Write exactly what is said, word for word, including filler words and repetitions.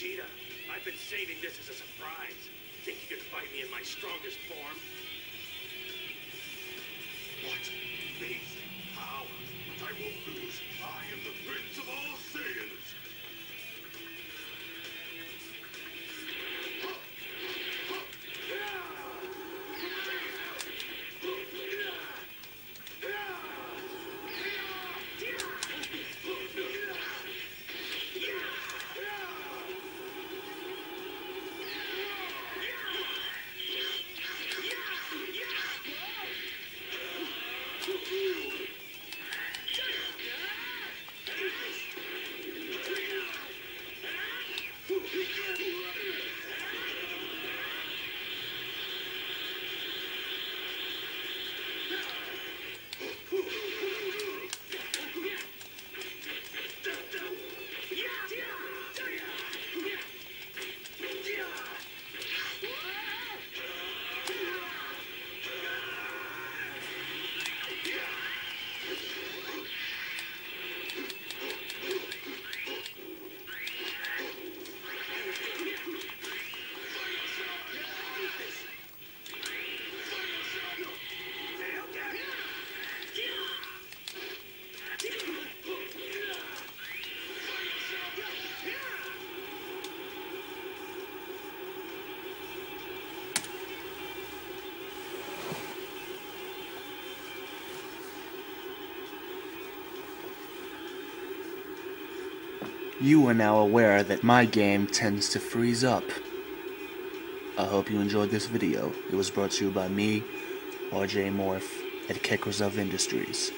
Vegeta, I've been saving this as a surprise. Think you can fight me in my strongest form? What amazing power! But I won't lose. I am the Prince of all Saiyans! You are now aware that my game tends to freeze up. I hope you enjoyed this video. It was brought to you by me, R J Morph, at Qekrzuv Industries.